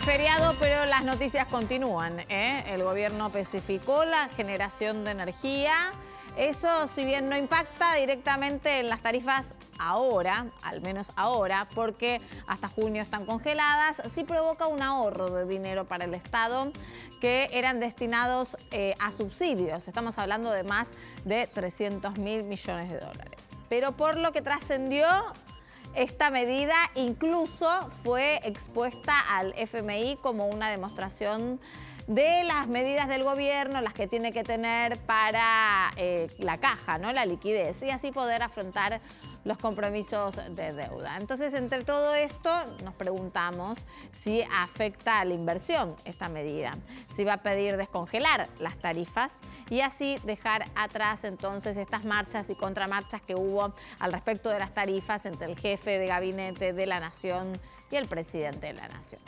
Es feriado, pero las noticias continúan, ¿eh? El gobierno especificó la generación de energía. Eso, si bien no impacta directamente en las tarifas ahora, al menos ahora, porque hasta junio están congeladas, sí provoca un ahorro de dinero para el Estado que eran destinados a subsidios. Estamos hablando de más de 300.000 millones de dólares. Pero por lo que trascendió, esta medida incluso fue expuesta al FMI como una demostración de las medidas del gobierno, las que tiene que tener para la caja, ¿no? La liquidez, y así poder afrontar los compromisos de deuda. Entonces, entre todo esto, nos preguntamos si afecta a la inversión esta medida, si va a pedir descongelar las tarifas y así dejar atrás entonces estas marchas y contramarchas que hubo al respecto de las tarifas entre el jefe de gabinete de la Nación y el presidente de la Nación.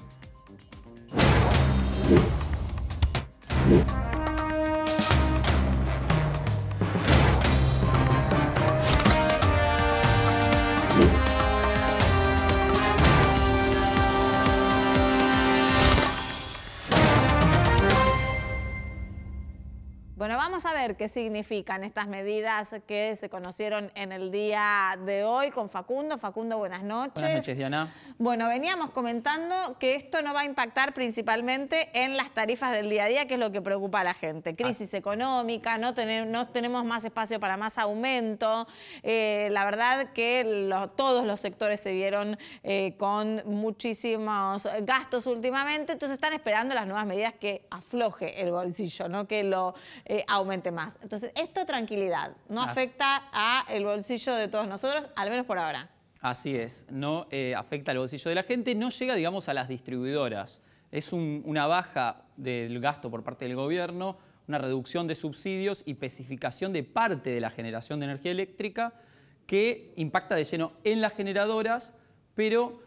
Bueno, vamos a ver qué significan estas medidas que se conocieron en el día de hoy con Facundo. Facundo, buenas noches. Buenas noches, Diana. Bueno, veníamos comentando que esto no va a impactar principalmente en las tarifas del día a día, que es lo que preocupa a la gente. Crisis económica, no tenemos más espacio para más aumento. La verdad que todos los sectores se vieron con muchísimos gastos últimamente, entonces están esperando las nuevas medidas que afloje el bolsillo, ¿no? Que lo... aumente más. Entonces, esto, tranquilidad, no afecta a el bolsillo de todos nosotros, al menos por ahora. Así es, no afecta al bolsillo de la gente, no llega, digamos, a las distribuidoras. Es una baja del gasto por parte del gobierno, una reducción de subsidios y especificación de parte de la generación de energía eléctrica que impacta de lleno en las generadoras, pero...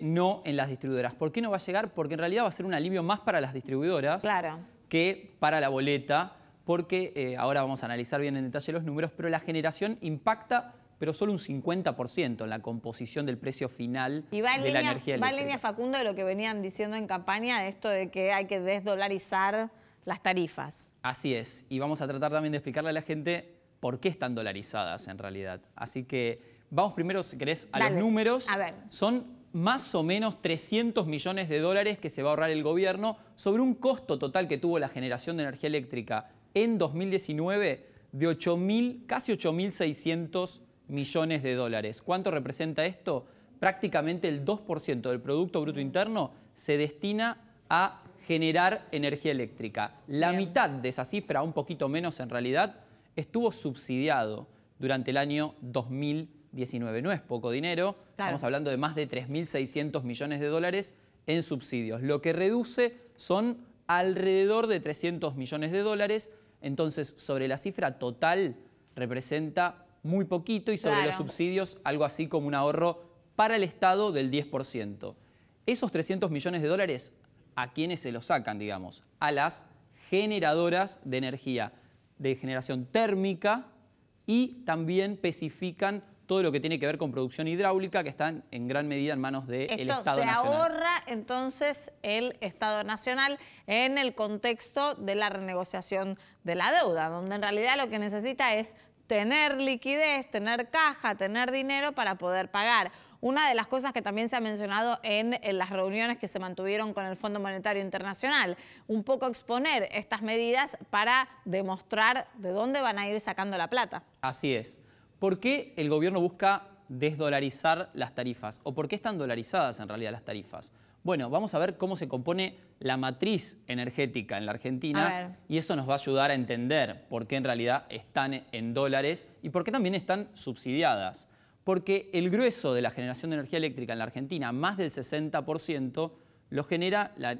no en las distribuidoras. ¿Por qué no va a llegar? Porque en realidad va a ser un alivio más para las distribuidoras, claro, que para la boleta, porque ahora vamos a analizar bien en detalle los números, pero la generación impacta, pero solo un 50% en la composición del precio final de la energía eléctrica. Y va en línea, Facundo, de lo que venían diciendo en campaña, esto de que hay que desdolarizar las tarifas. Así es, y vamos a tratar también de explicarle a la gente por qué están dolarizadas en realidad. Así que vamos primero, si querés, a los números. A ver. Son más o menos 300 millones de dólares que se va a ahorrar el gobierno sobre un costo total que tuvo la generación de energía eléctrica en 2019 de casi 8.600 millones de dólares. ¿Cuánto representa esto? Prácticamente el 2% del Producto Bruto Interno se destina a generar energía eléctrica. La mitad de esa cifra, un poquito menos en realidad, estuvo subsidiado durante el año 2019. No es poco dinero, claro, estamos hablando de más de 3.600 millones de dólares en subsidios. Lo que reduce son alrededor de 300 millones de dólares, entonces sobre la cifra total representa muy poquito y sobre, claro, los subsidios algo así como un ahorro para el Estado del 10%. Esos 300 millones de dólares, ¿a quiénes se los sacan, digamos? A las generadoras de energía de generación térmica y también especifican todo lo que tiene que ver con producción hidráulica, que están en gran medida en manos del Estado Nacional. Esto se ahorra entonces el Estado Nacional en el contexto de la renegociación de la deuda, donde en realidad lo que necesita es tener liquidez, tener caja, tener dinero para poder pagar. Una de las cosas que también se ha mencionado en las reuniones que se mantuvieron con el Fondo Monetario Internacional, un poco exponer estas medidas para demostrar de dónde van a ir sacando la plata. Así es. ¿Por qué el gobierno busca desdolarizar las tarifas? ¿O por qué están dolarizadas en realidad las tarifas? Bueno, vamos a ver cómo se compone la matriz energética en la Argentina y eso nos va a ayudar a entender por qué en realidad están en dólares y por qué también están subsidiadas. Porque el grueso de la generación de energía eléctrica en la Argentina, más del 60%, lo genera la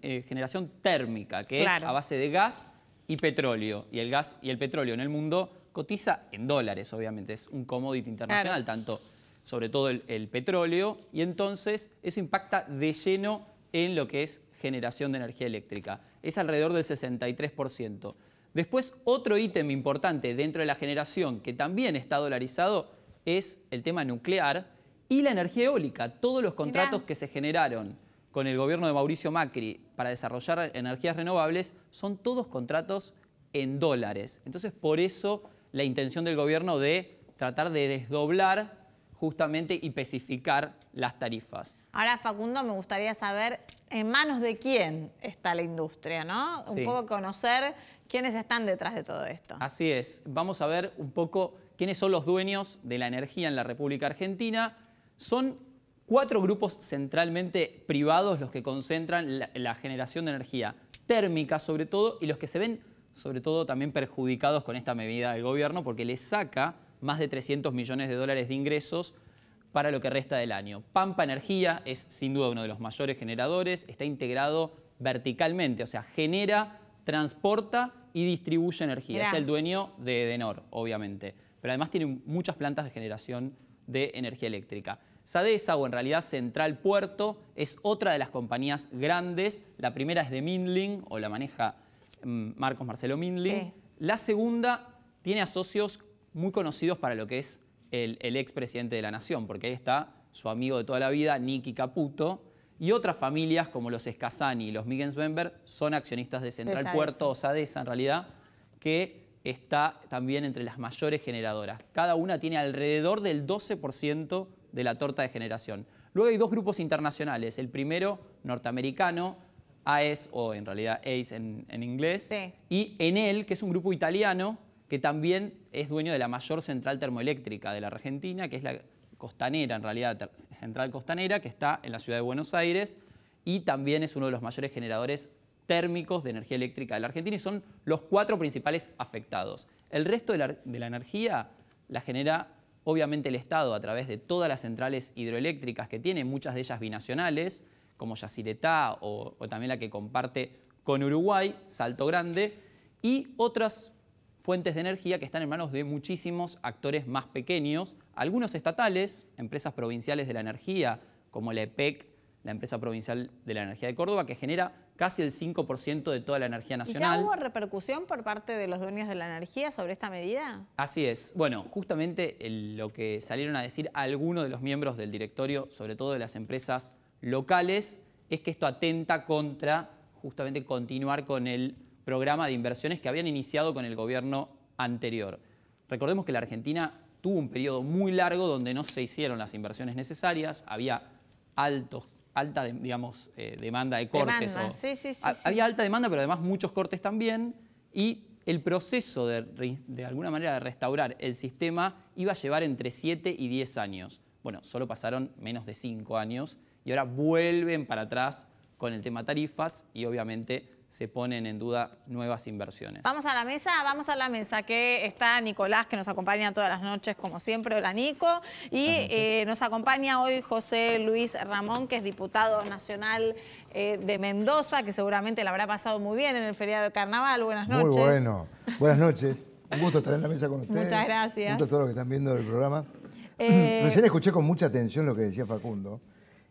generación térmica, que, claro, es a base de gas y petróleo. Y el gas y el petróleo en el mundo cotiza en dólares, obviamente. Es un commodity internacional, claro, tanto sobre todo el petróleo. Y entonces eso impacta de lleno en lo que es generación de energía eléctrica. Es alrededor del 63%. Después, otro ítem importante dentro de la generación que también está dolarizado es el tema nuclear y la energía eólica. Todos los contratos que se generaron con el gobierno de Mauricio Macri para desarrollar energías renovables son todos contratos en dólares. Entonces, por eso la intención del gobierno de tratar de desdoblar justamente y especificar las tarifas. Ahora, Facundo, me gustaría saber en manos de quién está la industria, ¿no? Sí. Un poco conocer quiénes están detrás de todo esto. Así es. Vamos a ver un poco quiénes son los dueños de la energía en la República Argentina. Son 4 grupos centralmente privados los que concentran la generación de energía térmica, sobre todo, y los que se ven, sobre todo, también perjudicados con esta medida del gobierno porque les saca más de 300 millones de dólares de ingresos para lo que resta del año. Pampa Energía es sin duda uno de los mayores generadores, está integrado verticalmente, o sea, genera, transporta y distribuye energía. Gran. Es el dueño de Edenor, obviamente, pero además tiene muchas plantas de generación de energía eléctrica. Sadesa, o en realidad Central Puerto, es otra de las compañías grandes. La primera es de Minli, o la maneja Marcos Marcelo Minli. La segunda tiene a socios muy conocidos para lo que es el expresidente de la Nación, porque ahí está su amigo de toda la vida, Nicky Caputo, y otras familias como los Scassani y los Miggens Bember son accionistas de Central Puerto, o Sadesa en realidad, que está también entre las mayores generadoras. Cada una tiene alrededor del 12% de la torta de generación. Luego hay 2 grupos internacionales. El primero, norteamericano, AES, o en realidad ACE en inglés, y ENEL, que es un grupo italiano, que también es dueño de la mayor central termoeléctrica de la Argentina, que es la costanera, en realidad, central costanera, que está en la ciudad de Buenos Aires, y también es uno de los mayores generadores térmicos de energía eléctrica de la Argentina, y son los 4 principales afectados. El resto de la energía la genera, obviamente, el Estado a través de todas las centrales hidroeléctricas que tiene, muchas de ellas binacionales, como Yacyretá o también la que comparte con Uruguay, Salto Grande, y otras fuentes de energía que están en manos de muchísimos actores más pequeños, algunos estatales, empresas provinciales de la energía, como la EPEC, la empresa provincial de la energía de Córdoba, que genera casi el 5% de toda la energía nacional. ¿Y ya hubo repercusión por parte de los dueños de la energía sobre esta medida? Así es. Bueno, justamente lo que salieron a decir algunos de los miembros del directorio, sobre todo de las empresas locales, es que esto atenta contra justamente continuar con el programa de inversiones que habían iniciado con el gobierno anterior. Recordemos que la Argentina tuvo un periodo muy largo donde no se hicieron las inversiones necesarias, había alta digamos, demanda de cortes. Había alta demanda, pero además muchos cortes también, y el proceso de alguna manera de restaurar el sistema iba a llevar entre 7 y 10 años. Bueno, solo pasaron menos de 5 años y ahora vuelven para atrás con el tema tarifas y obviamente se ponen en duda nuevas inversiones. Vamos a la mesa que está Nicolás, que nos acompaña todas las noches, como siempre, hola Nico, y nos acompaña hoy José Luis Ramón, que es diputado nacional de Mendoza, que seguramente la habrá pasado muy bien en el feriado de Carnaval. Buenas noches. Muy bueno, buenas noches. Un gusto estar en la mesa con ustedes. Muchas gracias. Un gusto a todos los que están viendo el programa. Recién escuché con mucha atención lo que decía Facundo,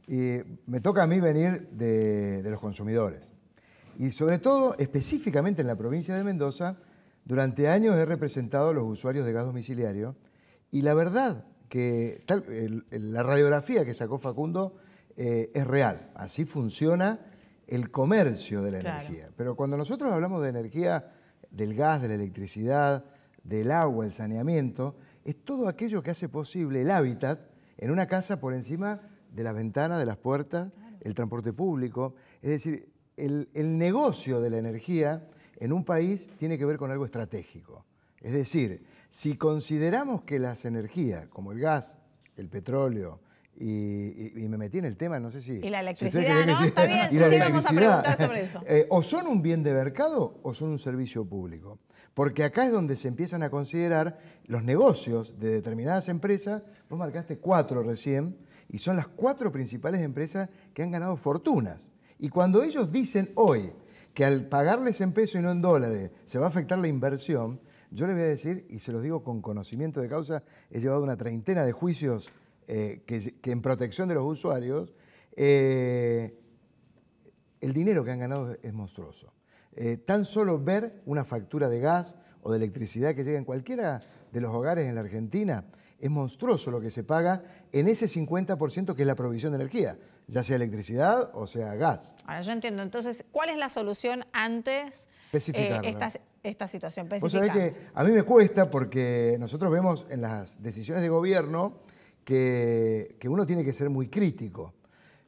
y me toca a mí venir de los consumidores. Y sobre todo, específicamente en la provincia de Mendoza, durante años he representado a los usuarios de gas domiciliario y la verdad que la radiografía que sacó Facundo es real. Así funciona el comercio de la energía. Pero cuando nosotros hablamos de energía, del gas, de la electricidad, del agua, el saneamiento, es todo aquello que hace posible el hábitat en una casa por encima de las ventanas, de las puertas, el transporte público, es decir, el negocio de la energía en un país tiene que ver con algo estratégico. Es decir, si consideramos que las energías, como el gas, el petróleo, y me metí en el tema, no sé si... Y la electricidad, ¿no? Está bien, sí te vamos a preguntar sobre eso. O son un bien de mercado o son un servicio público. Porque acá es donde se empiezan a considerar los negocios de determinadas empresas. Vos marcaste 4 recién, y son las 4 principales empresas que han ganado fortunas. Y cuando ellos dicen hoy que al pagarles en pesos y no en dólares se va a afectar la inversión, yo les voy a decir, y se los digo con conocimiento de causa, he llevado una treintena de juicios que en protección de los usuarios, el dinero que han ganado es monstruoso. Tan solo ver una factura de gas o de electricidad que llega en cualquiera de los hogares en la Argentina Es monstruoso lo que se paga en ese 50% que es la provisión de energía, ya sea electricidad o sea gas. Ahora, yo entiendo. Entonces, ¿cuál es la solución antes esta situación? Vos sabés que a mí me cuesta porque nosotros vemos en las decisiones de gobierno que uno tiene que ser muy crítico.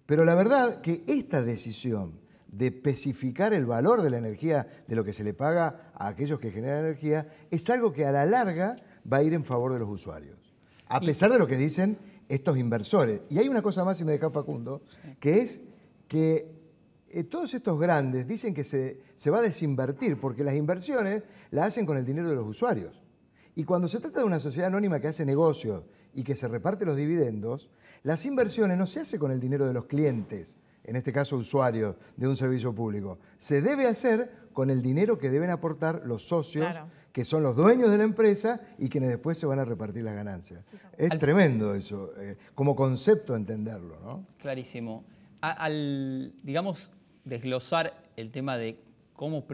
Pero la verdad que esta decisión de especificar el valor de la energía, de lo que se le paga a aquellos que generan energía, es algo que a la larga va a ir en favor de los usuarios. A pesar de lo que dicen estos inversores. Y hay una cosa más, si me deja Facundo, que es que todos estos grandes dicen que se va a desinvertir porque las inversiones las hacen con el dinero de los usuarios. Y cuando se trata de una sociedad anónima que hace negocios y que se reparte los dividendos, las inversiones no se hacen con el dinero de los clientes, en este caso usuarios de un servicio público. Se debe hacer con el dinero que deben aportar los socios, claro, que son los dueños de la empresa y quienes después se van a repartir las ganancias. Es tremendo eso, como concepto entenderlo, ¿no? Clarísimo. Al, digamos, desglosar el tema de cómo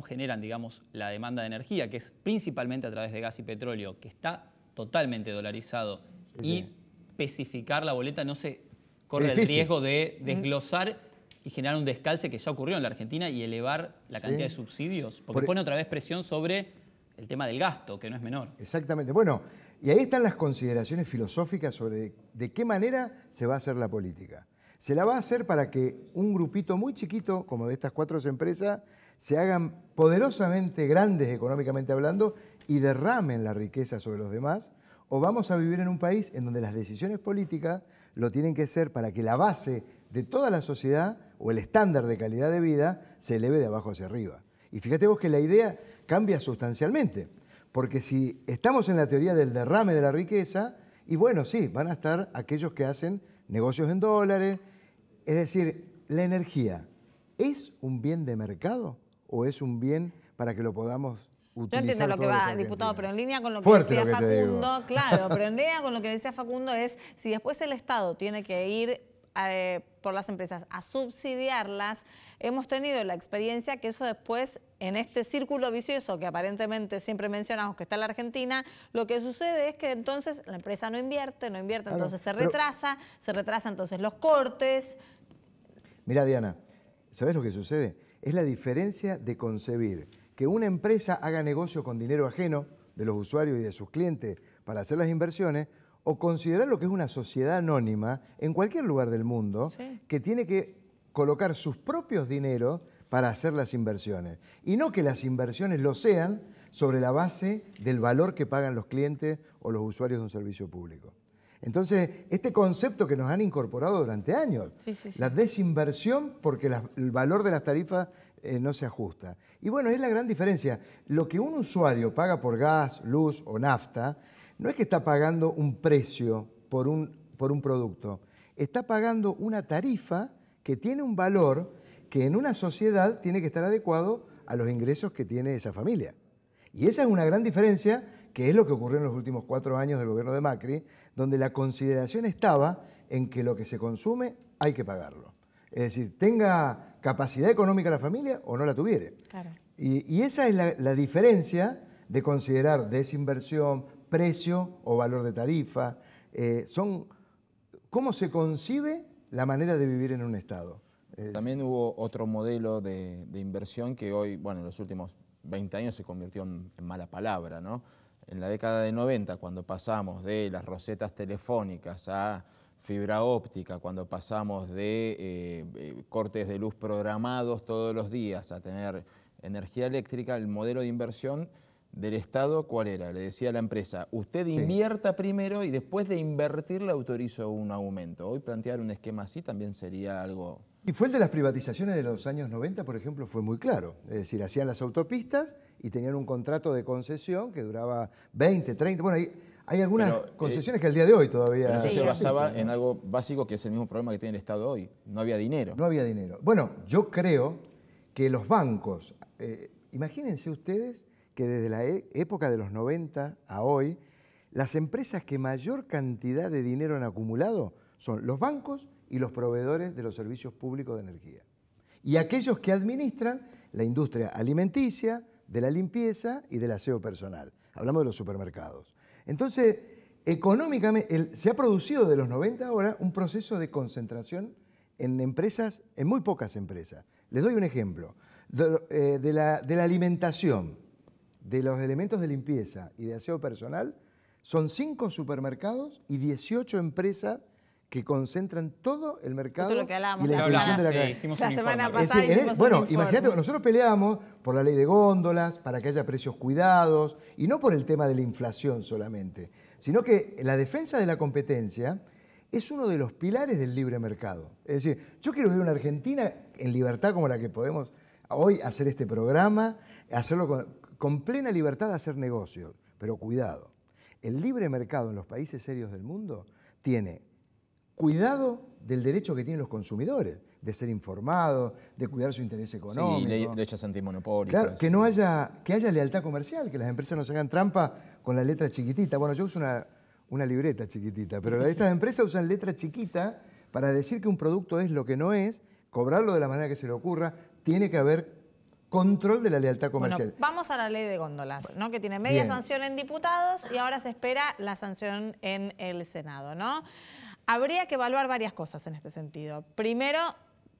generan, digamos, la demanda de energía, que es principalmente a través de gas y petróleo, que está totalmente dolarizado, sí, y especificar la boleta, no se corre el riesgo de desglosar y generar un descalce que ya ocurrió en la Argentina y elevar la cantidad, sí, de subsidios, porque pone otra vez presión sobre el tema del gasto, que no es menor. Exactamente. Bueno, y ahí están las consideraciones filosóficas sobre de qué manera se va a hacer la política. Se la va a hacer para que un grupito muy chiquito, como de estas cuatro empresas, se hagan poderosamente grandes económicamente hablando y derramen la riqueza sobre los demás, o vamos a vivir en un país en donde las decisiones políticas lo tienen que ser para que la base de toda la sociedad o el estándar de calidad de vida se eleve de abajo hacia arriba. Y fíjate vos que la idea cambia sustancialmente, porque si estamos en la teoría del derrame de la riqueza, y bueno, sí, van a estar aquellos que hacen negocios en dólares, es decir, la energía, ¿es un bien de mercado o es un bien para que lo podamos utilizar? Yo entiendo lo que va, diputado, pero en línea con lo que decía Facundo, claro, pero en línea con lo que decía Facundo es, si después el Estado tiene que ir por las empresas a subsidiarlas, hemos tenido la experiencia que eso después, en este círculo vicioso que aparentemente siempre mencionamos que está en la Argentina, lo que sucede es que entonces la empresa no invierte, claro, entonces se retrasa entonces los cortes. Mirá, Diana, ¿sabés lo que sucede? Es la diferencia de concebir que una empresa haga negocio con dinero ajeno de los usuarios y de sus clientes para hacer las inversiones, o considerar lo que es una sociedad anónima en cualquier lugar del mundo, sí, que tiene que colocar sus propios dineros para hacer las inversiones. Y no que las inversiones lo sean sobre la base del valor que pagan los clientes o los usuarios de un servicio público. Entonces, este concepto que nos han incorporado durante años, sí, sí, sí, la desinversión porque el valor de las tarifas no se ajusta. Y bueno, es la gran diferencia. Lo que un usuario paga por gas, luz o nafta, no es que está pagando un precio por un producto, está pagando una tarifa que tiene un valor que en una sociedad tiene que estar adecuado a los ingresos que tiene esa familia. Y esa es una gran diferencia, que es lo que ocurrió en los últimos 4 años del gobierno de Macri, donde la consideración estaba en que lo que se consume hay que pagarlo. Es decir, tenga capacidad económica la familia o no la tuviere. Claro. Y esa es la diferencia de considerar desinversión, precio o valor de tarifa, son cómo se concibe la manera de vivir en un Estado. También hubo otro modelo de inversión que hoy, bueno, en los últimos 20 años se convirtió en mala palabra, ¿no? En la década de 90, cuando pasamos de las rosetas telefónicas a fibra óptica, cuando pasamos de cortes de luz programados todos los días a tener energía eléctrica, el modelo de inversión del Estado, ¿cuál era? Le decía a la empresa, usted invierta, sí, primero y después de invertir le autorizo un aumento. Hoy plantear un esquema así también sería algo... Y fue el de las privatizaciones de los años 90, por ejemplo, fue muy claro. Es decir, hacían las autopistas y tenían un contrato de concesión que duraba 20, 30... Bueno, hay algunas concesiones que al día de hoy todavía... Eso se basaba en algo básico que es el mismo problema que tiene el Estado hoy. No había dinero. No había dinero. Bueno, yo creo que los bancos... imagínense ustedes que desde la época de los 90 a hoy, las empresas que mayor cantidad de dinero han acumulado son los bancos y los proveedores de los servicios públicos de energía. Y aquellos que administran la industria alimenticia, de la limpieza y del aseo personal. Hablamos de los supermercados. Entonces, económicamente, se ha producido de los 90 ahora un proceso de concentración en empresas, en muy pocas empresas. Les doy un ejemplo. De la alimentación, de los elementos de limpieza y de aseo personal, son 5 supermercados y 18 empresas que concentran todo el mercado. Esto es lo que hablábamos la semana pasada. Bueno, imagínate, nosotros peleamos por la ley de góndolas, para que haya precios cuidados, y no por el tema de la inflación solamente, sino que la defensa de la competencia es uno de los pilares del libre mercado. Es decir, yo quiero ver una Argentina en libertad como la que podemos hoy hacer este programa, hacerlo con plena libertad de hacer negocios, pero cuidado. El libre mercado en los países serios del mundo tiene cuidado del derecho que tienen los consumidores, de ser informados, de cuidar su interés económico. Sí, leyes antimonopólicas. Claro, que no haya, que haya lealtad comercial, que las empresas no se hagan trampa con la letra chiquitita. Bueno, yo uso una libreta chiquitita, pero estas empresas usan letra chiquita para decir que un producto es lo que no es, cobrarlo de la manera que se le ocurra. Tiene que haber control de la lealtad comercial. Bueno, vamos a la ley de góndolas, ¿no? Que tiene media sanción en diputados y ahora se espera la sanción en el Senado, ¿no? Habría que evaluar varias cosas en este sentido. Primero,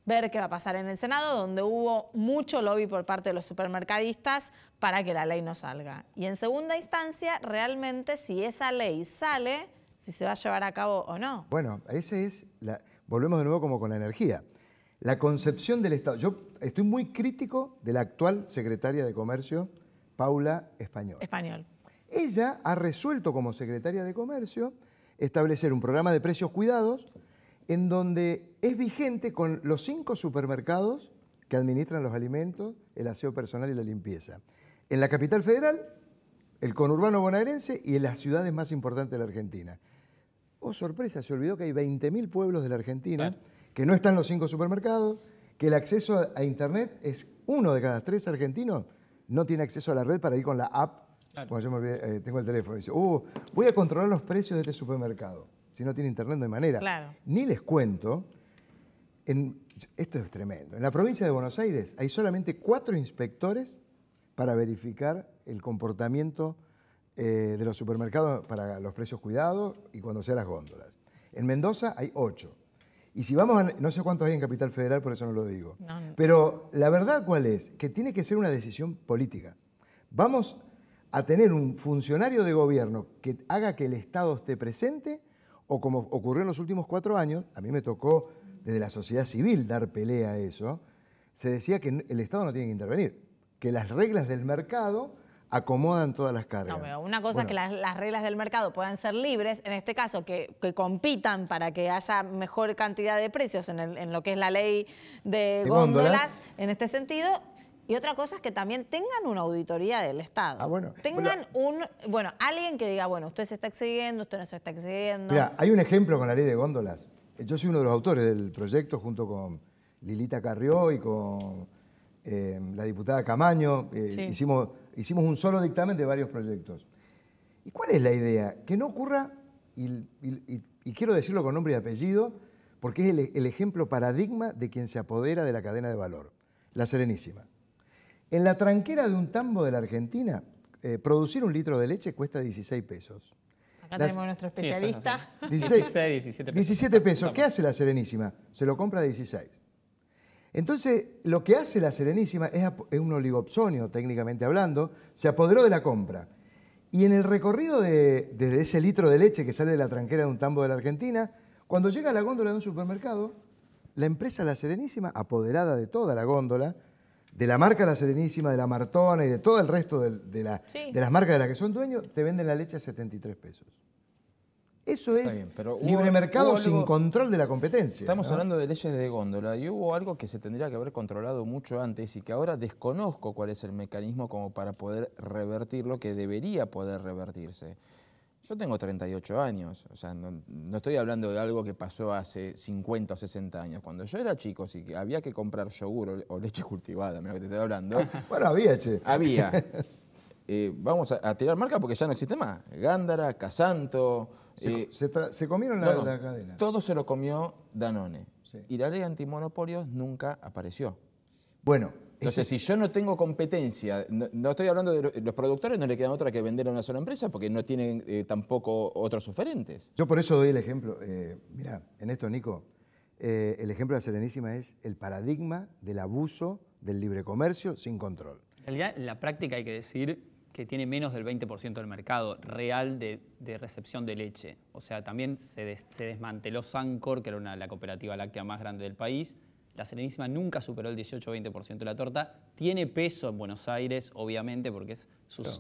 ver qué va a pasar en el Senado, donde hubo mucho lobby por parte de los supermercadistas para que la ley no salga. Y en segunda instancia, realmente, si esa ley sale, si se va a llevar a cabo o no. Bueno, esa es la... Volvemos de nuevo como con la energía. La concepción del Estado. Yo estoy muy crítico de la actual secretaria de Comercio, Paula Español. Ella ha resuelto como secretaria de Comercio establecer un programa de precios cuidados en donde es vigente con los 5 supermercados que administran los alimentos, el aseo personal y la limpieza. En la capital federal, el conurbano bonaerense y en las ciudades más importantes de la Argentina. Oh, sorpresa, se olvidó que hay 20.000 pueblos de la Argentina que no están los 5 supermercados, que el acceso a Internet es 1 de cada 3 argentinos, no tiene acceso a la red para ir con la app. Claro. Cuando yo me olvidé, tengo el teléfono y dice, voy a controlar los precios de este supermercado. Si no tiene Internet no hay manera. Claro. Ni les cuento, esto es tremendo, en la provincia de Buenos Aires hay solamente 4 inspectores para verificar el comportamiento de los supermercados para los precios cuidados y cuando sean las góndolas. En Mendoza hay 8. Y si vamos a... No sé cuántos hay en Capital Federal, por eso no lo digo. No, no. Pero la verdad, ¿cuál es? Que tiene que ser una decisión política. Vamos a tener un funcionario de gobierno que haga que el Estado esté presente, o como ocurrió en los últimos 4 años, a mí me tocó desde la sociedad civil dar pelea a eso, se decía que el Estado no tiene que intervenir, que las reglas del mercado acomodan todas las cargas. No, pero una cosa es que las reglas del mercado puedan ser libres, en este caso que compitan para que haya mejor cantidad de precios en lo que es la ley de góndolas, en este sentido, y otra cosa es que también tengan una auditoría del Estado. Ah, bueno. Tengan alguien que diga, bueno, usted se está excediendo, usted no se está excediendo. Mira, hay un ejemplo con la ley de góndolas. Yo soy uno de los autores del proyecto junto con Lilita Carrió y con la diputada Camaño. Hicimos un solo dictamen de varios proyectos. ¿Y cuál es la idea? Que no ocurra, y quiero decirlo con nombre y apellido, porque es el ejemplo paradigma de quien se apodera de la cadena de valor, La Serenísima. En la tranquera de un tambo de la Argentina, producir un litro de leche cuesta 16 pesos. Acá tenemos a nuestro especialista. Sí, 17 pesos. 17 pesos. ¿Qué hace La Serenísima? Se lo compra a 16. Entonces, lo que hace La Serenísima es un oligopsonio, técnicamente hablando, se apoderó de la compra. Y en el recorrido desde ese litro de leche que sale de la tranquera de un tambo de la Argentina, cuando llega a la góndola de un supermercado, la empresa La Serenísima, apoderada de toda la góndola, de la marca La Serenísima, de la Martona y de todo el resto de las marcas de las que son dueños, te venden la leche a 73 pesos. Eso es libre mercado sin control de la competencia. Estamos hablando de leyes de góndola y hubo algo que se tendría que haber controlado mucho antes y que ahora desconozco cuál es el mecanismo como para poder revertirlo, que debería poder revertirse. Yo tengo 38 años, o sea, no estoy hablando de algo que pasó hace 50 o 60 años. Cuando yo era chico, sí que había que comprar yogur o leche cultivada, mirá lo que te estoy hablando. Bueno, había, che. Había. Vamos a tirar marca porque ya no existe más. Gándara, Casanto... Se comieron la cadena. Todo se lo comió Danone. Sí. Y la ley antimonopolios nunca apareció. Bueno, Entonces, si yo no tengo competencia, no estoy hablando de los productores, no le quedan otra que vender a una sola empresa porque no tienen tampoco otros oferentes. Yo por eso doy el ejemplo. Mira, en esto, Nico, el ejemplo de La Serenísima es el paradigma del abuso del libre comercio sin control. En realidad, en la práctica hay que decir que tiene menos del 20% del mercado real de recepción de leche. O sea, también se desmanteló Sancor, que era la cooperativa láctea más grande del país. La Serenísima nunca superó el 18-20% de la torta. Tiene peso en Buenos Aires, obviamente, porque es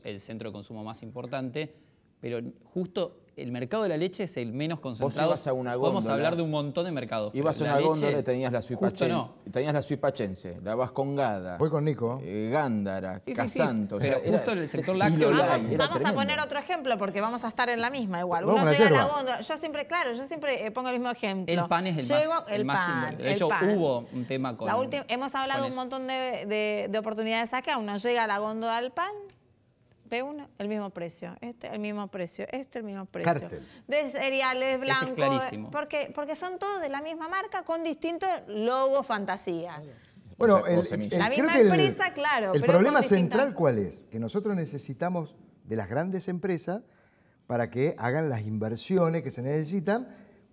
el centro de consumo más importante. Pero justo el mercado de la leche es el menos concentrado. Vos ibas a una góndola. Vamos a hablar de un montón de mercados. Ibas a una góndola y tenías la suipachense, la vascongada. Voy con Nico. Gándara, Casanto. Sí. Pero justo el sector lácteo. Vamos a poner otro ejemplo porque vamos a estar en la misma igual. Uno llega a la góndola. Yo siempre pongo el mismo ejemplo. El pan es el más De hecho, hubo un tema con... hemos hablado un montón de oportunidades acá. Uno llega a la góndola del pan... P1, el mismo precio, el mismo precio, el mismo precio. Cartel. De cereales blancos. Es clarísimo. Porque son todos de la misma marca con distintos logos fantasía. Bueno, la misma empresa, claro. El problema central, ¿cuál es? Que nosotros necesitamos de las grandes empresas para que hagan las inversiones que se necesitan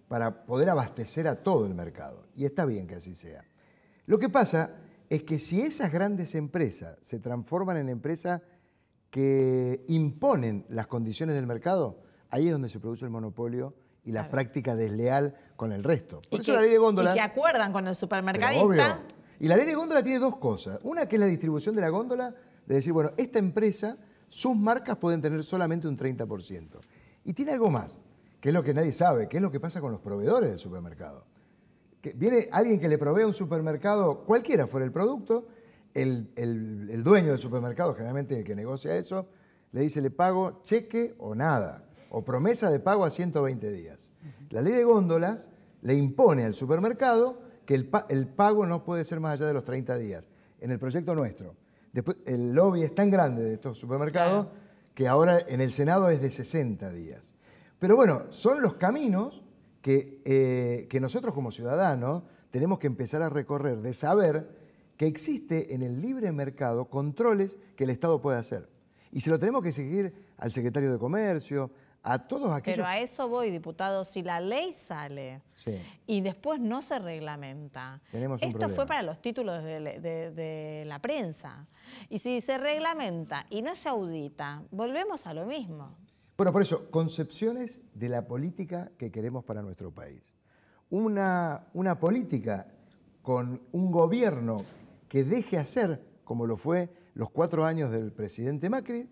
para poder abastecer a todo el mercado. Y está bien que así sea. Lo que pasa es que si esas grandes empresas se transforman en empresas que imponen las condiciones del mercado, ahí es donde se produce el monopolio y la práctica desleal con el resto. Por eso la ley de góndola... Y que acuerdan con el supermercadista. Obvio. Y la ley de góndola tiene dos cosas. Una que es la distribución de la góndola, de decir, bueno, esta empresa, sus marcas pueden tener solamente un 30%. Y tiene algo más, que es lo que nadie sabe, que es lo que pasa con los proveedores del supermercado. Que viene alguien que le provee a un supermercado, cualquiera fuera el producto, el dueño del supermercado, generalmente el que negocia eso, le dice, le pago cheque o nada, o promesa de pago a 120 días. La ley de góndolas le impone al supermercado que el pago no puede ser más allá de los 30 días. En el proyecto nuestro. Después, el lobby es tan grande de estos supermercados que ahora en el Senado es de 60 días. Pero bueno, son los caminos que nosotros como ciudadanos tenemos que empezar a recorrer, de saber que existe en el libre mercado controles que el Estado puede hacer. Y se lo tenemos que exigir al secretario de Comercio, a todos aquellos... Pero a eso voy, diputado. Si la ley sale y después no se reglamenta, esto fue para los títulos de la prensa. Y si se reglamenta y no se audita, volvemos a lo mismo. Bueno, por eso, concepciones de la política que queremos para nuestro país. Una política con un gobierno que deje hacer, como lo fue los 4 años del presidente Macri,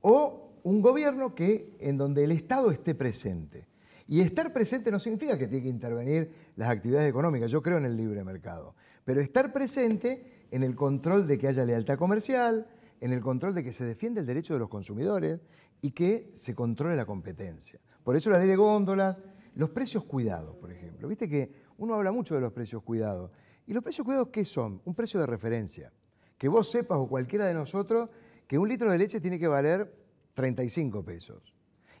o un gobierno en donde el Estado esté presente. Y estar presente no significa que tiene que intervenir las actividades económicas, yo creo en el libre mercado, pero estar presente en el control de que haya lealtad comercial, en el control de que se defienda el derecho de los consumidores y que se controle la competencia. Por eso la ley de góndolas, los precios cuidados, por ejemplo. Viste que uno habla mucho de los precios cuidados. ¿Y los precios cuidados qué son? Un precio de referencia. Que vos sepas o cualquiera de nosotros que un litro de leche tiene que valer 35 pesos.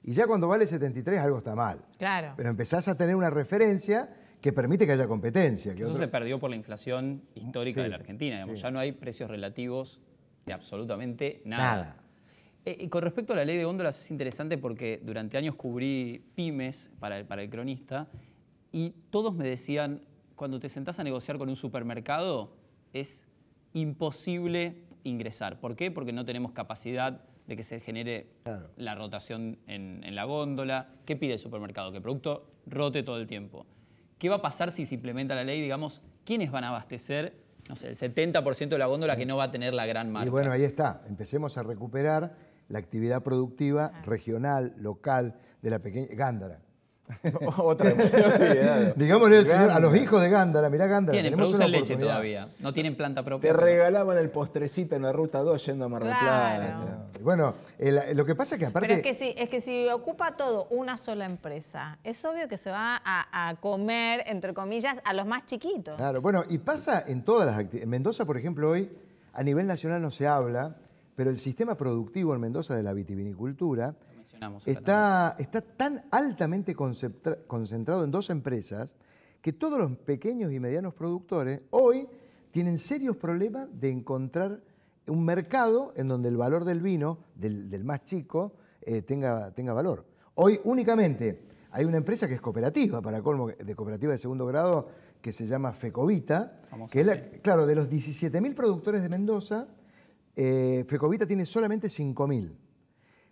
Y ya cuando vale 73 algo está mal. Claro. Pero empezás a tener una referencia que permite que haya competencia. Que eso se perdió por la inflación histórica de la Argentina. Digamos. Ya no hay precios relativos de absolutamente nada. Y con respecto a la ley de góndolas es interesante porque durante años cubrí pymes para el cronista y todos me decían... Cuando te sentás a negociar con un supermercado es imposible ingresar. ¿Por qué? Porque no tenemos capacidad de que se genere la rotación en la góndola. ¿Qué pide el supermercado? Que el producto rote todo el tiempo. ¿Qué va a pasar si se implementa la ley? Digamos, ¿quiénes van a abastecer? No sé, el 70% de la góndola que no va a tener la gran marca. Y bueno, ahí está. Empecemos a recuperar la actividad productiva regional, local, de la pequeña... Gándara. Otra digámosle al señor, a los hijos de Gándara, mirá Gándara. Producen leche todavía, no tienen planta propia. Te regalaban el postrecito en la Ruta 2 yendo a Mar del Plata. Bueno, lo que pasa es que aparte... Pero es que si ocupa todo una sola empresa, es obvio que se va a comer, entre comillas, a los más chiquitos. Claro, bueno, y pasa en todas las actividades. En Mendoza, por ejemplo, hoy a nivel nacional no se habla, pero el sistema productivo en Mendoza de la vitivinicultura... Está tan altamente concentrado en dos empresas que todos los pequeños y medianos productores hoy tienen serios problemas de encontrar un mercado en donde el valor del vino, del más chico, tenga valor. Hoy únicamente hay una empresa que es cooperativa, para colmo, de cooperativa de segundo grado, que se llama Fecovita, que es la, claro, de los 17.000 productores de Mendoza, Fecovita tiene solamente 5.000.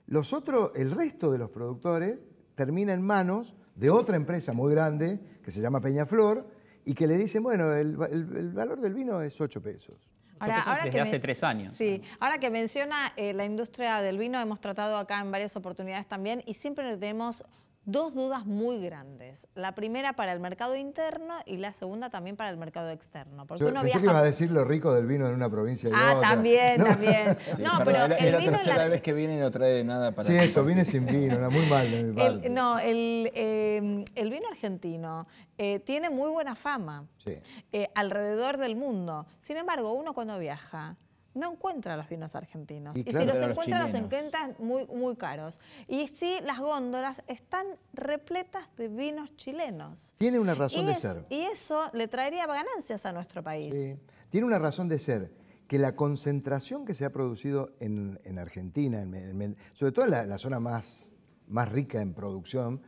Los otros, el resto de los productores termina en manos de otra empresa muy grande, que se llama Peñaflor, y que le dicen, bueno, el valor del vino es 8 pesos. Ahora desde hace 3 años. Sí, ahora que menciona la industria del vino, hemos tratado acá en varias oportunidades también y siempre tenemos dos dudas muy grandes. La primera para el mercado interno y la segunda también para el mercado externo. Porque uno pensé que ibas a decir lo rico del vino en una provincia y otra. Ah, también, ¿no? También. Sí, no, pero es la tercera vez que viene y no trae nada para... Sí, eso, vine sin vino, era muy mal de mi parte. No, el vino argentino tiene muy buena fama alrededor del mundo. Sin embargo, uno cuando viaja no encuentra los vinos argentinos. Y claro, si los encuentra, los encuentran muy, muy caros. Y sí, las góndolas están repletas de vinos chilenos. Tiene una razón de ser. Y eso le traería ganancias a nuestro país. Sí. Tiene una razón de ser, que la concentración que se ha producido en Argentina, sobre todo en la zona más rica en producción,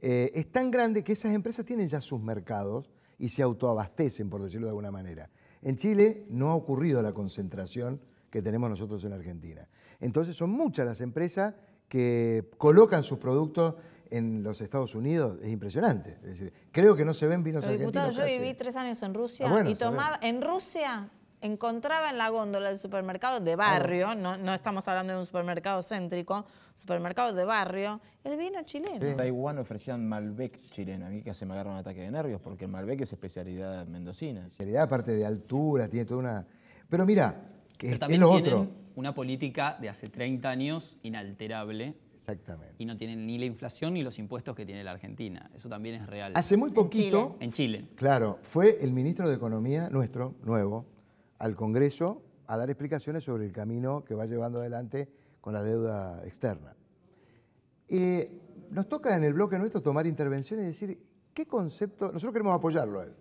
es tan grande que esas empresas tienen ya sus mercados y se autoabastecen, por decirlo de alguna manera. En Chile no ha ocurrido la concentración que tenemos nosotros en Argentina. Entonces son muchas las empresas que colocan sus productos en los Estados Unidos. Es impresionante. Es decir, creo que no se ven vinos argentinos. Diputado, yo viví 3 años en Rusia y tomaba... En Rusia encontraba en la góndola del supermercado de barrio, no estamos hablando de un supermercado céntrico, supermercado de barrio, el vino chileno. Sí. En Taiwán ofrecían Malbec chileno, a mí casi me agarra un ataque de nervios, porque el Malbec es especialidad mendocina. Especialidad aparte de altura, tiene toda una... Pero mira, que es lo otro. Una política de hace 30 años inalterable. Exactamente. Y no tienen ni la inflación ni los impuestos que tiene la Argentina. Eso también es real. Hace muy poquito... En Chile. En Chile. Claro, fue el ministro de Economía nuestro, nuevo, al Congreso a dar explicaciones sobre el camino que va llevando adelante con la deuda externa. Nos toca en el bloque nuestro tomar intervenciones y decir qué concepto... Nosotros queremos apoyarlo a él,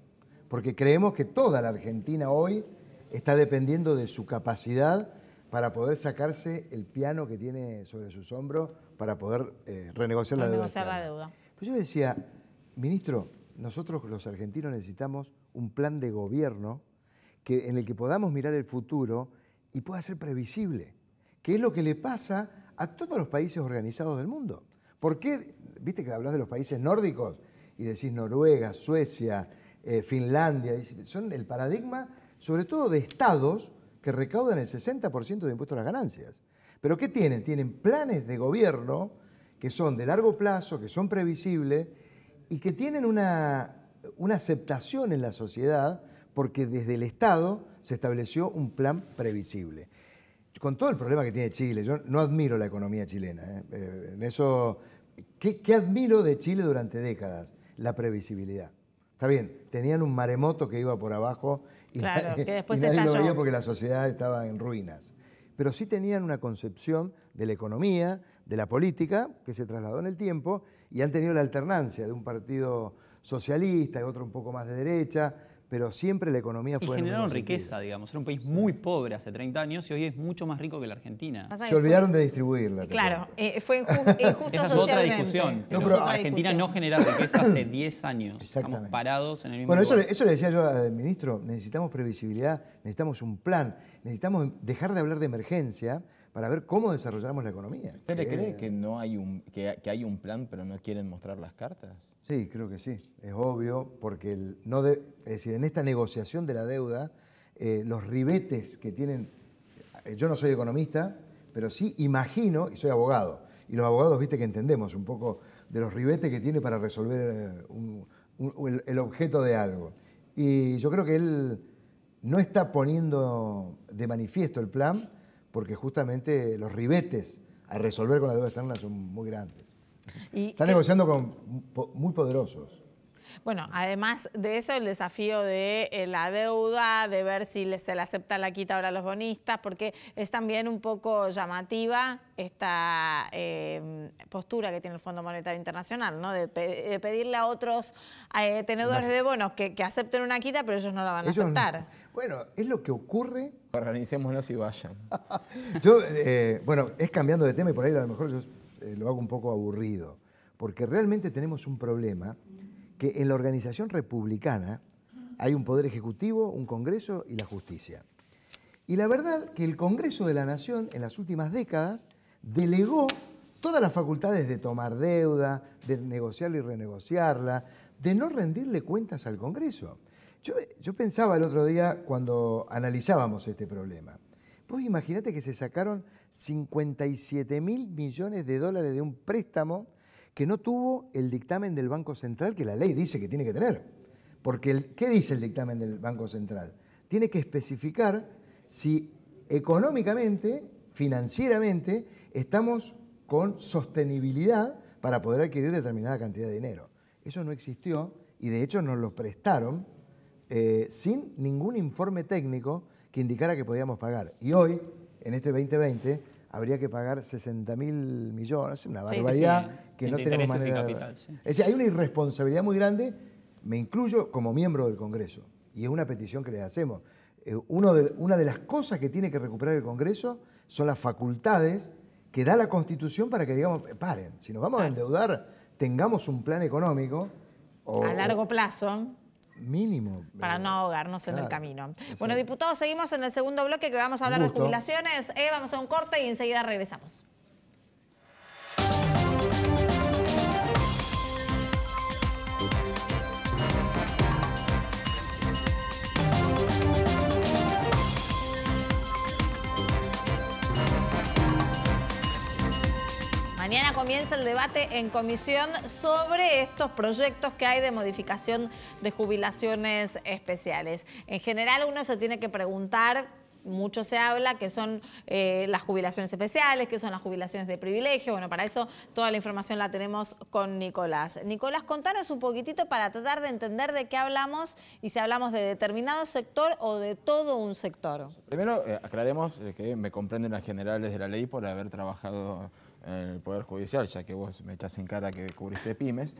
porque creemos que toda la Argentina hoy está dependiendo de su capacidad para poder sacarse el piano que tiene sobre sus hombros para poder renegociar la deuda externa. Pues yo decía, ministro, nosotros los argentinos necesitamos un plan de gobierno en el que podamos mirar el futuro y pueda ser previsible, que es lo que le pasa a todos los países organizados del mundo. ¿Por qué? Viste que hablas de los países nórdicos y decís Noruega, Suecia, Finlandia, son el paradigma sobre todo de estados que recaudan el 60% de impuestos a las ganancias. ¿Pero qué tienen? Tienen planes de gobierno que son de largo plazo, que son previsibles y que tienen una aceptación en la sociedad porque desde el Estado se estableció un plan previsible. Con todo el problema que tiene Chile, yo no admiro la economía chilena. En eso, ¿qué admiro de Chile durante décadas? La previsibilidad. Está bien, tenían un maremoto que iba por abajo y, claro, que después y nadie lo veía porque la sociedad estaba en ruinas. Pero sí tenían una concepción de la economía, de la política, que se trasladó en el tiempo y han tenido la alternancia de un partido socialista y otro un poco más de derecha, pero siempre la economía fue... Y generaron riqueza, digamos. Era un país muy pobre hace 30 años y hoy es mucho más rico que la Argentina. Se olvidaron de distribuirla. Claro, fue injusto socialmente. Esa es otra discusión. Argentina no genera riqueza hace 10 años. Exactamente. Estamos parados en el mismo lugar. Eso le decía yo al ministro. Necesitamos previsibilidad, necesitamos un plan, necesitamos dejar de hablar de emergencia para ver cómo desarrollamos la economía. ¿Usted le cree que no hay que hay un plan pero no quieren mostrar las cartas? Sí, creo que sí. Es obvio porque es decir, en esta negociación de la deuda, los ribetes que tienen... Yo no soy economista, pero sí imagino, y soy abogado, y los abogados, viste que entendemos un poco de los ribetes que tiene para resolver el objeto de algo. Y yo creo que él no está poniendo de manifiesto el plan porque justamente los ribetes a resolver con la deuda externa son muy grandes. Están negociando con muy poderosos. Bueno, además de eso, el desafío de la deuda, de ver si se le acepta la quita ahora a los bonistas, porque es también un poco llamativa esta postura que tiene el Fondo Monetario Internacional, ¿no? De pedirle a otros tenedores de bonos que acepten una quita, pero ellos no la van a aceptar. No. Bueno, es lo que ocurre. Organicémonos y vayan. Yo, bueno, es cambiando de tema y por ahí a lo mejor yo lo hago un poco aburrido, porque realmente tenemos un problema que en la organización republicana hay un poder ejecutivo, un Congreso y la justicia. Y la verdad que el Congreso de la Nación en las últimas décadas delegó todas las facultades de tomar deuda, de negociarla y renegociarla, de no rendirle cuentas al Congreso. Yo pensaba el otro día cuando analizábamos este problema, vos imaginate que se sacaron 57 mil millones de dólares de un préstamo que no tuvo el dictamen del Banco Central, que la ley dice que tiene que tener. Porque, ¿qué dice el dictamen del Banco Central? Tiene que especificar si económicamente, financieramente, estamos con sostenibilidad para poder adquirir determinada cantidad de dinero. Eso no existió y de hecho nos lo prestaron sin ningún informe técnico que indicara que podíamos pagar. Y hoy, en este 2020, habría que pagar 60 mil millones, una barbaridad... Sí, sí, sí. Que no tenemos manera de capital, sí. Es decir, hay una irresponsabilidad muy grande, me incluyo como miembro del Congreso, y es una petición que les hacemos. Una de las cosas que tiene que recuperar el Congreso son las facultades que da la Constitución para que, digamos, paren, si nos vamos a endeudar, tengamos un plan económico. A largo plazo. Mínimo. Para no ahogarnos en el camino. Bueno, diputados, seguimos en el segundo bloque que vamos a hablar de jubilaciones. Vamos a un corte y enseguida regresamos. Mañana comienza el debate en comisión sobre estos proyectos que hay de modificación de jubilaciones especiales. En general uno se tiene que preguntar, mucho se habla, que son las jubilaciones especiales, que son las jubilaciones de privilegio. Bueno, para eso toda la información la tenemos con Nicolás. Nicolás, contanos un poquitito para tratar de entender de qué hablamos y si hablamos de determinado sector o de todo un sector. Primero aclaremos que me comprenden las generales de la ley por haber trabajado en el Poder Judicial, ya que vos me echás en cara que cubriste pymes.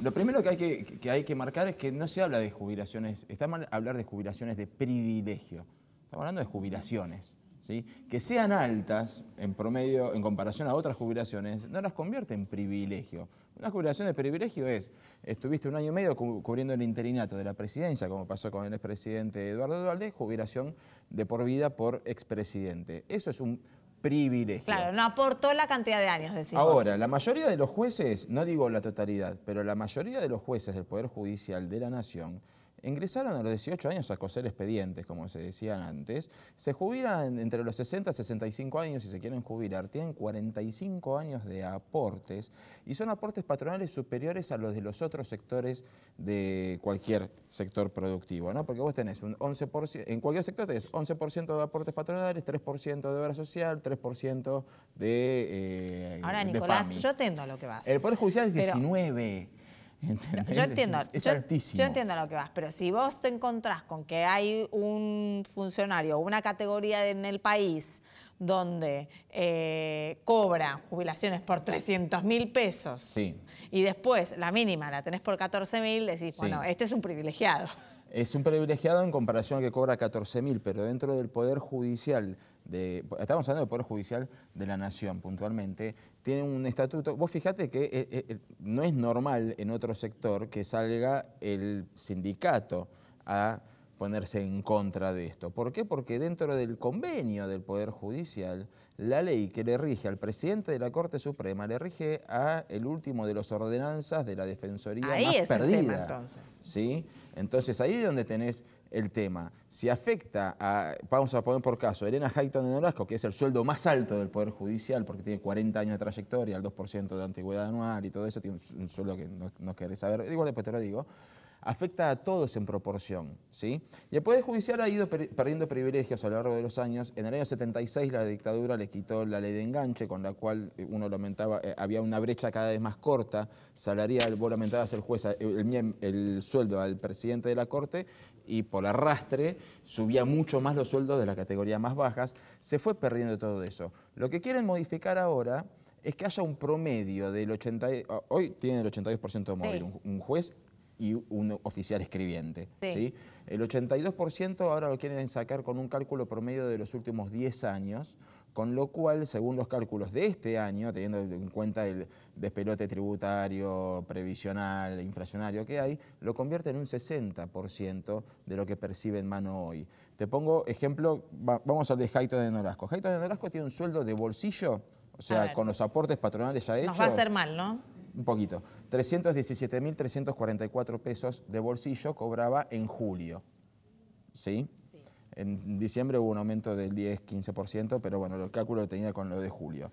Lo primero que hay que marcar es que no se habla de jubilaciones, está mal hablar de jubilaciones de privilegio, estamos hablando de jubilaciones, ¿sí? Que sean altas en promedio en comparación a otras jubilaciones, no las convierte en privilegio. Una jubilación de privilegio es, estuviste un año y medio cubriendo el interinato de la presidencia, como pasó con el expresidente Eduardo Duhalde, jubilación de por vida por expresidente. Eso es un privilegio. Claro, no aportó la cantidad de años, decimos. Ahora, la mayoría de los jueces, no digo la totalidad, pero la mayoría de los jueces del Poder Judicial de la Nación ingresaron a los 18 años a coser expedientes, como se decía antes, se jubilan entre los 60 y 65 años si se quieren jubilar, tienen 45 años de aportes y son aportes patronales superiores a los de los otros sectores de cualquier sector productivo, ¿no? Porque vos tenés un 11%, en cualquier sector tenés 11% de aportes patronales, 3% de obra social, 3% de ahora, Nicolás, de PAMI. Yo entiendo lo que vas. El Poder Judicial es 19%. ¿Entendés? Yo entiendo lo que vas, pero si vos te encontrás con que hay un funcionario o una categoría en el país donde cobra jubilaciones por 300.000 pesos sí, y después la mínima la tenés por 14.000, decís, bueno, sí, este es un privilegiado. Es un privilegiado en comparación al que cobra 14.000, pero dentro del Poder Judicial, estamos hablando del Poder Judicial de la Nación puntualmente, tiene un estatuto. Vos fijate que no es normal en otro sector que salga el sindicato a ponerse en contra de esto. ¿Por qué? Porque dentro del convenio del Poder Judicial, la ley que le rige al presidente de la Corte Suprema le rige a el último de las ordenanzas de la Defensoría ahí más es perdida. El tema, entonces. ¿Sí? Entonces ahí es donde tenés el tema. Si afecta a, vamos a poner por caso, Elena Highton de Nolasco, que es el sueldo más alto del Poder Judicial, porque tiene 40 años de trayectoria, el 2% de antigüedad anual y todo eso, tiene un sueldo que no querés saber, igual después te lo digo. afecta a todos en proporción, ¿sí? Y el Poder Judicial ha ido perdiendo privilegios a lo largo de los años. En el año 76 la dictadura le quitó la ley de enganche, con la cual uno lo aumentaba, había una brecha cada vez más corta, salarial, vos aumentabas el juez, el sueldo al presidente de la Corte, y por arrastre subía mucho más los sueldos de las categorías más bajas. Se fue perdiendo todo eso. Lo que quieren modificar ahora es que haya un promedio del 80... Hoy tiene el 82% de móvil, sí, un juez y un oficial escribiente. Sí. ¿Sí? El 82% ahora lo quieren sacar con un cálculo promedio de los últimos 10 años, con lo cual, según los cálculos de este año, teniendo en cuenta el despelote tributario, previsional, inflacionario que hay, lo convierte en un 60% de lo que percibe en mano hoy. Te pongo ejemplo, vamos al de Highton de Nolasco. Highton de Nolasco tiene un sueldo de bolsillo, o sea, con los aportes patronales ya hechos. Nos va a hacer mal, ¿no? Un poquito. 317.344 pesos de bolsillo cobraba en julio, ¿sí? En diciembre hubo un aumento del 10-15%, pero bueno, el cálculo lo tenía con lo de julio.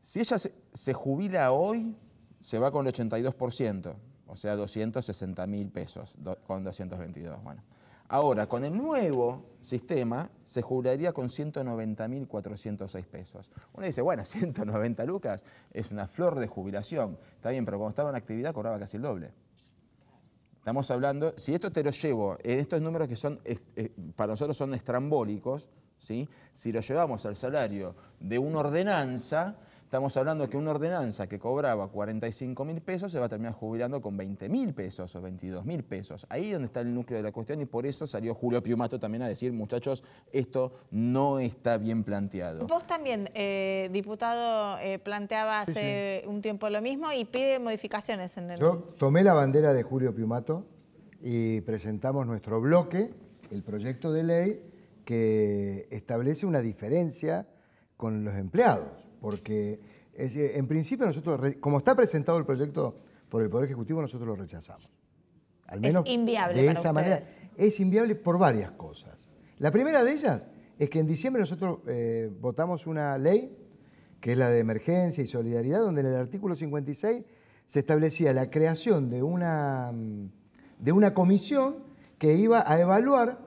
Si ella se jubila hoy, se va con el 82%, o sea, 260.000 pesos, con 222. Bueno. Ahora, con el nuevo sistema, se jubilaría con 190.406 pesos. Uno dice, bueno, 190 lucas es una flor de jubilación. Está bien, pero cuando estaba en actividad cobraba casi el doble. Estamos hablando, si esto te lo llevo, estos números que son, para nosotros son estrambólicos, ¿sí? Si lo llevamos al salario de una ordenanza, estamos hablando que una ordenanza que cobraba 45.000 pesos se va a terminar jubilando con 20.000 pesos o 22.000 pesos. Ahí es donde está el núcleo de la cuestión, y por eso salió Julio Piumato también a decir, muchachos, esto no está bien planteado. Vos también, diputado, planteabas un tiempo lo mismo y pide modificaciones en el... Yo tomé la bandera de Julio Piumato y presentamos nuestro bloque, el proyecto de ley que establece una diferencia con los empleados. Porque en principio nosotros, como está presentado el proyecto por el Poder Ejecutivo, nosotros lo rechazamos. Al menos es inviable de esa manera. Es inviable por varias cosas. La primera de ellas es que en diciembre nosotros votamos una ley, que es la de emergencia y solidaridad, donde en el artículo 56 se establecía la creación de una comisión que iba a evaluar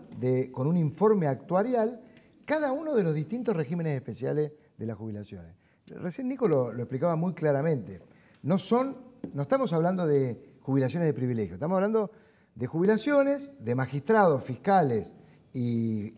con un informe actuarial cada uno de los distintos regímenes especiales de las jubilaciones. Recién Nico lo explicaba muy claramente. No estamos hablando de jubilaciones de privilegio, estamos hablando de jubilaciones de magistrados, fiscales y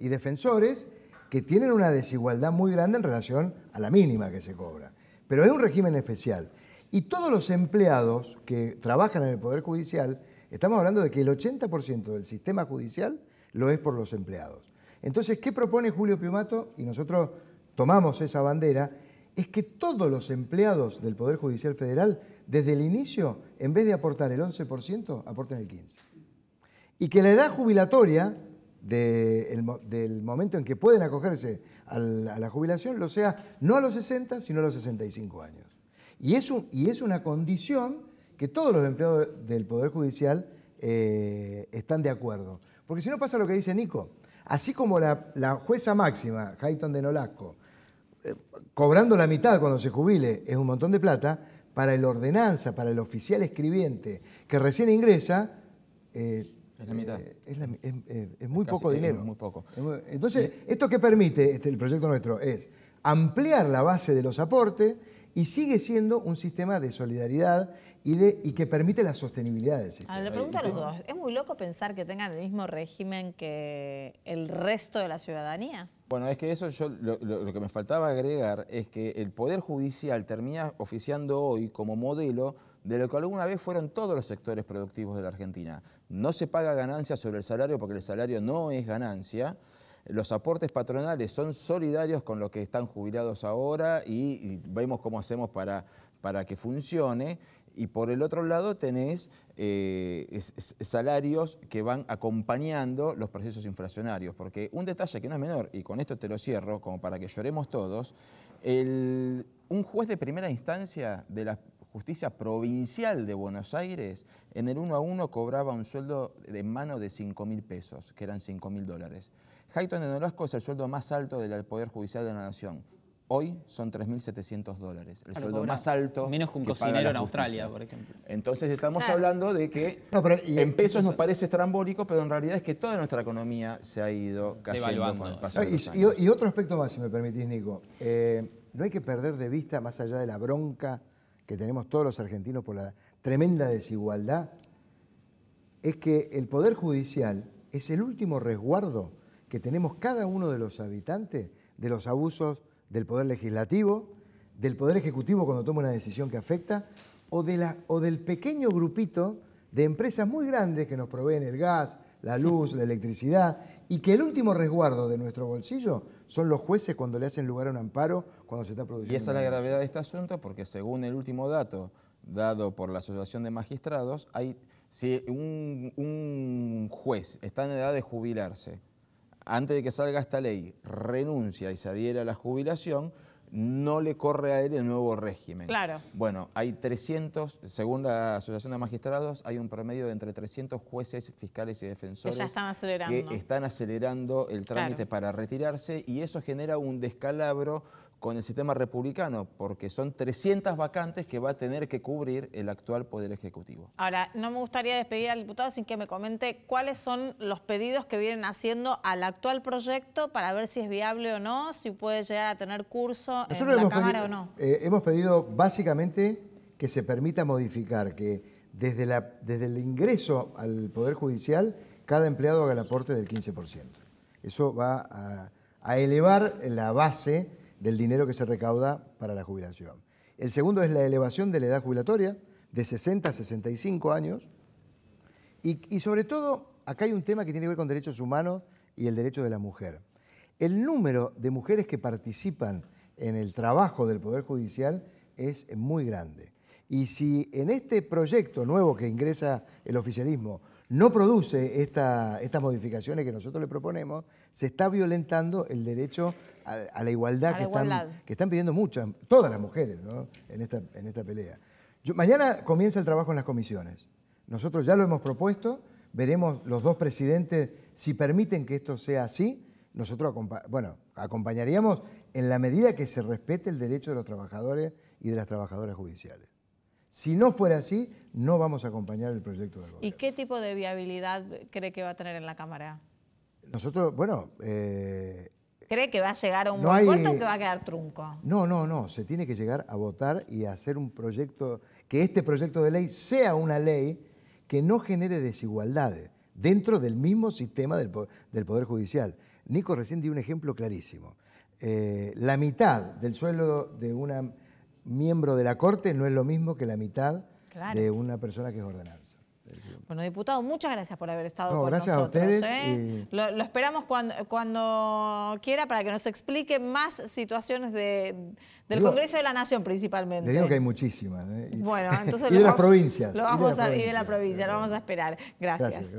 defensores que tienen una desigualdad muy grande en relación a la mínima que se cobra. Pero es un régimen especial. Y todos los empleados que trabajan en el Poder Judicial, estamos hablando de que el 80% del sistema judicial lo es por los empleados. Entonces, ¿qué propone Julio Piumato? Y nosotros tomamos esa bandera, es que todos los empleados del Poder Judicial Federal, desde el inicio, en vez de aportar el 11%, aporten el 15%. Y que la edad jubilatoria del momento en que pueden acogerse a la jubilación lo sea no a los 60, sino a los 65 años. Y es una condición que todos los empleados del Poder Judicial están de acuerdo. Porque si no pasa lo que dice Nico. Así como la jueza máxima, Highton de Nolasco, cobrando la mitad cuando se jubile, es un montón de plata, para el ordenanza, para el oficial escribiente que recién ingresa, es muy poco dinero. Entonces, esto que permite el proyecto nuestro es ampliar la base de los aportes y sigue siendo un sistema de solidaridad y que permite la sostenibilidad del sistema. Le pregunto a los dos, ¿es muy loco pensar que tengan el mismo régimen que el resto de la ciudadanía? Bueno, es que eso yo, lo que me faltaba agregar es que el Poder Judicial termina oficiando hoy como modelo de lo que alguna vez fueron todos los sectores productivos de la Argentina. No se paga ganancia sobre el salario porque el salario no es ganancia. Los aportes patronales son solidarios con los que están jubilados ahora y vemos cómo hacemos para que funcione. Y por el otro lado tenés salarios que van acompañando los procesos inflacionarios. Porque un detalle que no es menor, y con esto te lo cierro, como para que lloremos todos, un juez de primera instancia de la Justicia Provincial de Buenos Aires, en el 1 a 1 cobraba un sueldo de mano de 5.000 pesos, que eran $5.000. Highton de Nolasco es el sueldo más alto del Poder Judicial de la Nación, hoy son $3.700, el sueldo más alto. Menos que un cocinero en Australia, por ejemplo. Entonces estamos hablando de que en pesos nos parece estrambólico, pero en realidad es que toda nuestra economía se ha ido cayendo con el paso de los años. Y otro aspecto más, si me permitís, Nico. No hay que perder de vista, más allá de la bronca que tenemos todos los argentinos por la tremenda desigualdad, es que el Poder Judicial es el último resguardo que tenemos cada uno de los habitantes de los abusos del Poder Legislativo, del Poder Ejecutivo cuando toma una decisión que afecta, o del pequeño grupito de empresas muy grandes que nos proveen el gas, la luz, la electricidad, y que el último resguardo de nuestro bolsillo son los jueces cuando le hacen lugar a un amparo cuando se está produciendo. Y esa es la gravedad de este asunto, porque según el último dato dado por la Asociación de Magistrados, si un juez está en edad de jubilarse, antes de que salga esta ley, renuncia y se adhiere a la jubilación, no le corre a él el nuevo régimen. Claro. Bueno, hay 300, según la Asociación de Magistrados, hay un promedio de entre 300 jueces, fiscales y defensores que están acelerando, el trámite para retirarse, y eso genera un descalabro con el sistema republicano, porque son 300 vacantes que va a tener que cubrir el actual Poder Ejecutivo. Ahora, no me gustaría despedir al diputado sin que me comente cuáles son los pedidos que vienen haciendo al actual proyecto para ver si es viable o no, si puede llegar a tener curso en la Cámara o no. Hemos pedido básicamente que se permita modificar, que desde el ingreso al Poder Judicial cada empleado haga el aporte del 15%. Eso va a elevar la base del dinero que se recauda para la jubilación. El segundo es la elevación de la edad jubilatoria de 60 a 65 años. Y sobre todo, acá hay un tema que tiene que ver con derechos humanos y el derecho de la mujer. El número de mujeres que participan en el trabajo del Poder Judicial es muy grande. Y si en este proyecto nuevo que ingresa el oficialismo no produce estas modificaciones que nosotros le proponemos, se está violentando el derecho a la igualdad, que están pidiendo todas las mujeres, ¿no?, en esta pelea. Mañana comienza el trabajo en las comisiones. Nosotros ya lo hemos propuesto, veremos los dos presidentes si permiten que esto sea así. Nosotros acompañaríamos en la medida que se respete el derecho de los trabajadores y de las trabajadoras judiciales. Si no fuera así, no vamos a acompañar el proyecto del gobierno. ¿Y qué tipo de viabilidad cree que va a tener en la Cámara? Nosotros, ¿cree que va a llegar a un buen puerto o que va a quedar trunco? No. Se tiene que llegar a votar y a hacer un proyecto, que este proyecto de ley sea una ley que no genere desigualdades dentro del mismo sistema del Poder Judicial. Nico recién dio un ejemplo clarísimo. La mitad del sueldo de una miembro de la Corte no es lo mismo que la mitad de una persona que es ordenanza. Bueno, diputado, muchas gracias por haber estado con nosotros. Gracias a ustedes. Lo esperamos cuando quiera para que nos explique más situaciones del Congreso de la Nación principalmente. Le digo que hay muchísimas. Bueno, entonces y de las provincias. Y de la provincia, lo vamos a esperar. Gracias.